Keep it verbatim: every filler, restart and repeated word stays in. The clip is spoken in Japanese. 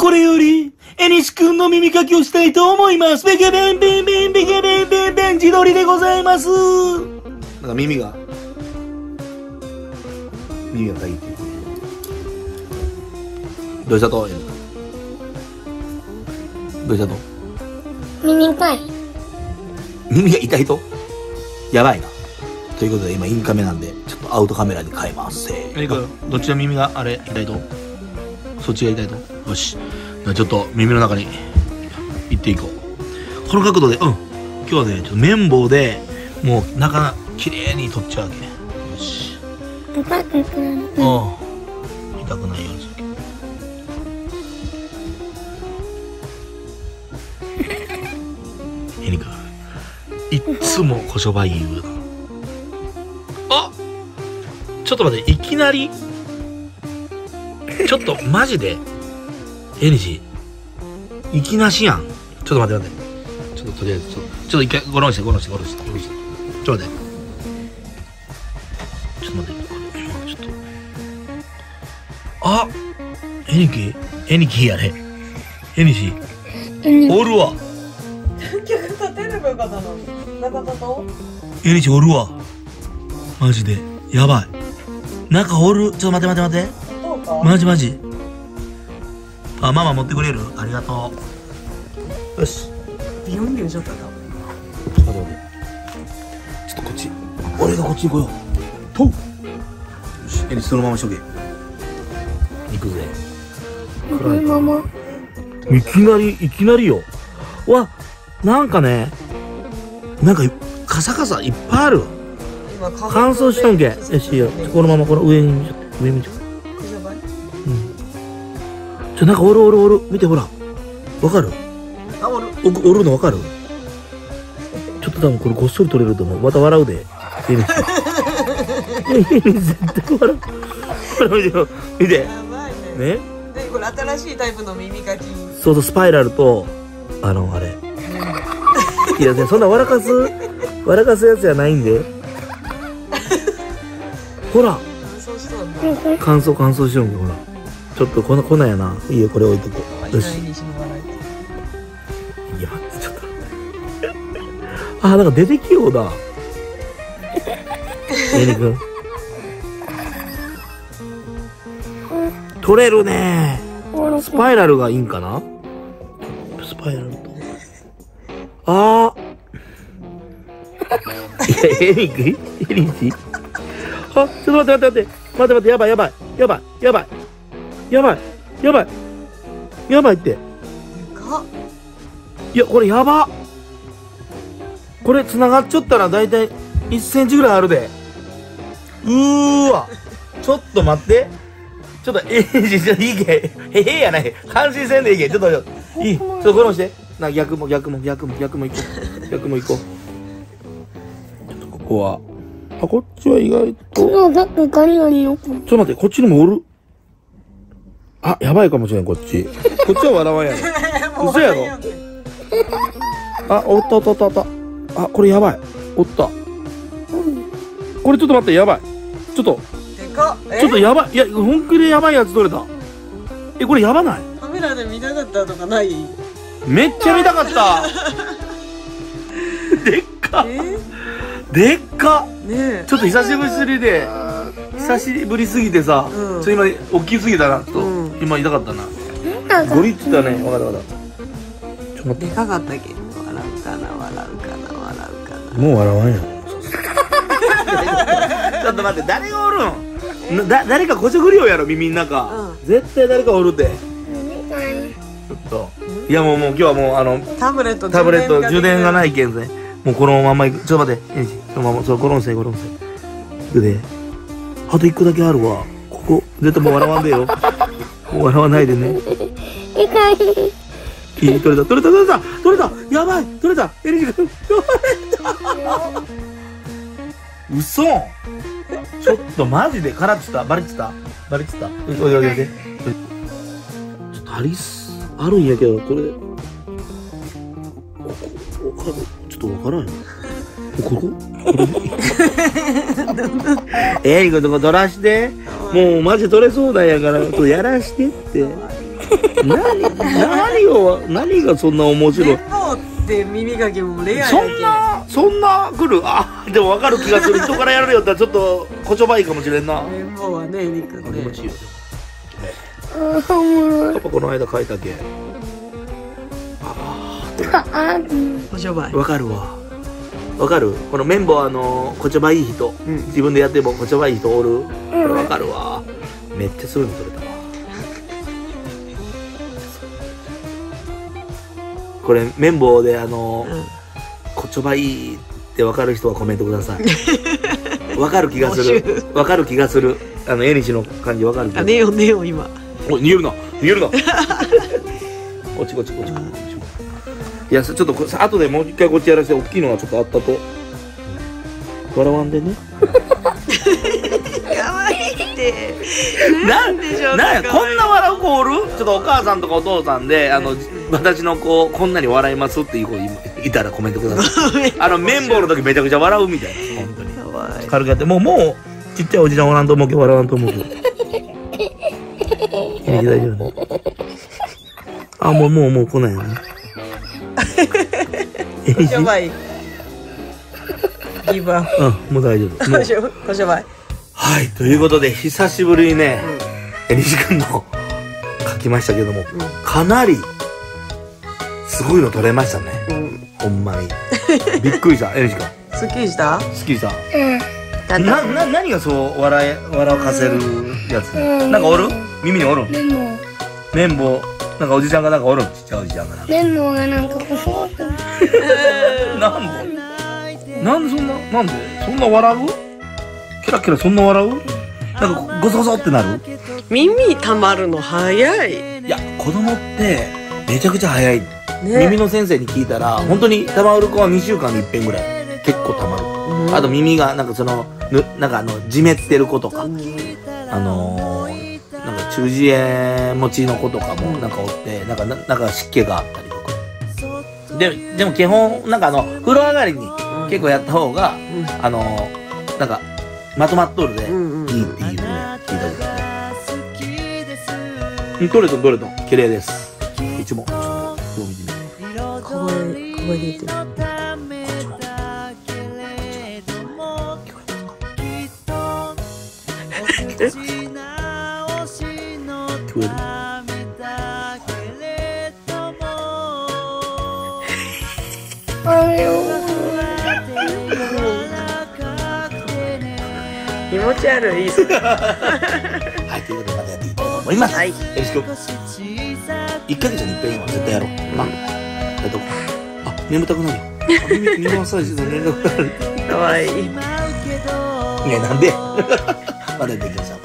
これより、えにし君の耳かきをしたいと思います。ベケベンベンベンベケベンベンベン自撮りでございます。なんか耳が、耳がかいてる。どうしたと？どうしたと？耳痛い。耳が痛いと？やばいな。ということで今インカメなんで、ちょっとアウトカメラに変えます。えいくどっちの耳があれ痛いと？そっちが痛いと？よし。ちょっと耳の中に行っていこう。この角度で、うん、今日はね、ちょっと綿棒でもう中綺麗に取っちゃうわけね。よし。痛くない。うん。痛くないようにする。えにくん、いつもこしょば言う。あ、ちょっと待って、いきなりちょっとマジで。えにし、いきなしやん。ちょっと待って待って。ちょっととりあえず、ちょっと、ちょっと一回ごろんして、ごろんして、ごろんして、ごろんして。ちょっと待って。ちょっと待って。ちょっと。あ、えにき、えにきやね。えにし、おるわ。結局立てればよかったのに。中田と？えにしおるわ。マジで。やばい。中おる。ちょっと待って待って待って。どうか？マジマジ。あ、ママ持ってくれる？ありがとう。よし。ビヨンビヨンしよったな。ちょっと待って。ちょっとこっち。俺がこっちに来よう。と。よし、えにそのまましとけ。行くぜ。このまま。いきなり、いきなりよ。わ、なんかね、なんかカサカサいっぱいある。乾燥したんけ。よしよ。このままこの上に見ちゃって、上見ちゃって。ちょ、なんかおるおるおる、見てほら、わかる？あ、おる。お、おるのわかる？ちょっと多分これごっそり取れると思う。また笑うで。えにし。えにし絶対笑う。ほら見てよ、見て。やばいね。ね？で、これ新しいタイプの耳かき。そうそう、スパイラルと、あの、あれ。いや、そんな笑かす、笑かすやつじゃないんで。ほら。乾燥乾燥しようもん、ほら。ちょっとこの粉やな。いいよ、これ置いとこう。よし。いや、ちょっと。あ、なんか出てきようだ。えにくん。取れるね。スパイラルがいいんかな。スパイラルと。あー。いや、えにくん。えにし。あ、ちょっと待って待って待って。待って待って、やばいやばい。やばいやばい。やばいやばいやばいって。いや、これやば。これ繋がっちゃったらだいたいいちセンチぐらいあるで。うーわ。ちょっと待って、ちょっとええじゃいいけへへやない、感心せんでいいけ。ちょっといい、ちょっとこれもしてな。逆も逆も逆も逆もいこう、逆もいこう。ちょっとここは、あ、こっちは意外と。だってガリガリよ。ちょっと待って、こっちにもおる。あ、やばいかもしれん、こっち。こっちは笑わんやろ。嘘やろ。あ、おったおったおったおった。あ、これやばい。おった。これちょっと待って、やばい。ちょっと。でかっ。ちょっとやばい。いや、本気でやばいやつ取れた。え、これやばない？カメラで見なかったとかない？めっちゃ見たかった。でっか。でっか。ねえ。ちょっと久しぶりで、久しぶりすぎてさ、ちょっと今大きすぎたなと。今痛かったな。ゴリってたね。分かった分かった。ちょっと待って。でかかったけど、笑うかな笑うかな笑うかな。もう笑わんやん。ちょっと待って、誰がおるん？だ誰かこちょくりょうやろ、耳の中。絶対誰かおるで。ちょっといやもうもう今日はもうあのタブレットタブレット充電がないけんね。もうこのままいく。ちょっと待って。このままそうゴロンせゴロンせ。くで。あと一個だけあるわ。ここ絶対もう笑わんでよ。笑わないでね。いい、取れた取れた取れた取れた、やばい取れた。えにし君取れた。うそ。ちょっとマジでからっつったバレっつったバレっつった。おいおいおいおい、ちょっとありすあるんやけど、これおかちょっとわからんよ。ここえに君とか取らして。もうマジ取れそうだやから、やらしてって。何, 何を何がそんな面白い。天皇って耳かきもレアやけ。そんなそんな来る。あでも分かる気がする。人からやられよったらちょっとこちょばいかもしれんな。天皇はねリクね。ああおもろい。やっぱこの間書いたけ。ああこちょばい。分かるわ。分かる。この綿棒あのこちょばいい人、うん、自分でやってもこちょばいい人おる。これ分かるわ。めっちゃすごいの取れた。これ綿棒であの、うん、こちょばいいって分かる人はコメントください。分かる気がする。分かる気がする。あの絵西の感じ分かる気がする。ネオネオ今。お逃げるな逃げるな。こっちこっちこっちこっち。いやちょっとあとでもう一回こっちやらせて大きいのがちょっとあったと。笑わんでね。可愛いって。なんでしょう。なんこんな笑う子おる？ちょっとお母さんとかお父さんであの。私の子こんなに笑いますっていう子いたらコメントください。あの綿棒の時めちゃくちゃ笑うみたいな。本当に軽くやってもうもうちっちゃいおじちゃんおらんと思うけど笑わんと思うけど大丈夫ね。あもうもうもう来ないよね。やばいギブアップ。もう大丈夫もうやばい。はい、ということで久しぶりにねえにし君の書きましたけども、かなりすごいの取れましたね。うん、ほんまに。びっくりした。えりし君。すっきりした。すっきりした。うん。な、な、何がそう、笑え、笑かせるやつ。なんかおる。耳におる。綿棒。なんかおじちゃんがなんかおる。ちっちゃいおじちゃんがなんか。綿棒がなんか。なんで。なんでそんな、なんで、そんな笑う。キラキラそんな笑う。なんか、ごそごそってなる。耳たまるの早い。いや、子供って。めちゃくちゃ早い。ね、耳の先生に聞いたら、うん、本当にたまる子はにしゅうかんにいっぺんぐらい結構たまる、うん、あと耳がなんかそのぬなんかあのじめってる子とか、うん、あのー、なんか中耳炎持ちの子とかもなんかおって、うん、なんかなんか湿気があったりとかででも基本なんかあの風呂上がりに結構やった方が、うん、あのー、なんかまとまっとるでいいっていうね聞いたことあるね。どれとどれと綺麗です。うちもここへここへ出てる。聞こえる。気持ち悪い。はい、ということでまたやっていきたいと思います。はい、よろしく。いっかげつにいっぺんは絶対やろう。あ、やっとこう。あ、眠たくなるよ。耳マッサージで眠たくなる。かわいい。いや、なんでまだできました。